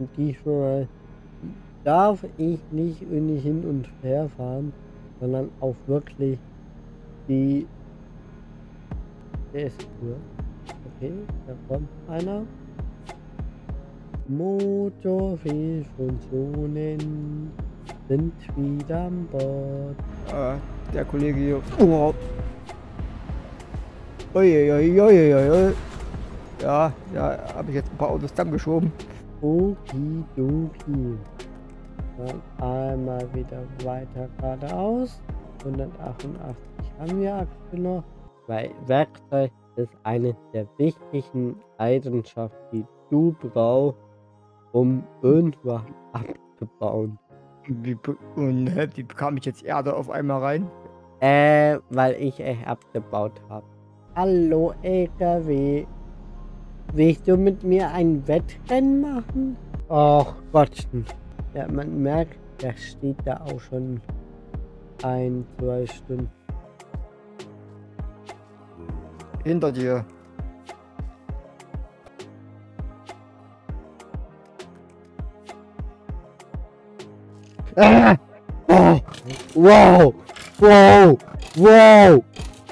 Und die ich schon mal, darf ich nicht irgendwie hin und her fahren, sondern auch wirklich die. Der ist cool. Okay, da kommt einer. Motorfehlfunktionen sind wieder an Bord. Ah, der Kollege hier. Wow. Uiuiuiuiui. Ja, ja, habe ich jetzt ein paar Autos zusammengeschoben. Okidoki. Dann einmal wieder weiter geradeaus. 188 haben wir aktuell noch. Weil Werkzeug ist eine der wichtigen Eigenschaften, die du brauchst, um irgendwas abzubauen. Wie bekam ich jetzt Erde auf einmal rein? Weil ich es abgebaut habe. Hallo LKW. Willst du mit mir ein Wettrennen machen? Och Gottchen. Ja, man merkt, da steht da auch schon 1, 2 Stunden. Hinter dir. Oh. Wow! Wow! Wow!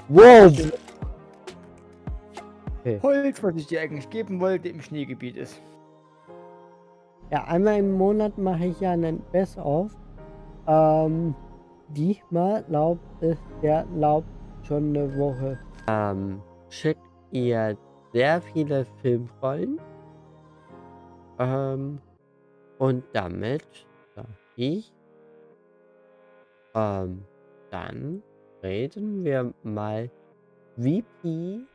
Wow! Okay. Holz, was ich dir eigentlich geben wollte, im Schneegebiet ist. Ja, einmal im Monat mache ich ja einen Best-of. Diesmal lauft es der schon eine Woche. Schickt ihr sehr viele Filmrollen. Und damit sage ich, dann reden wir mal, wie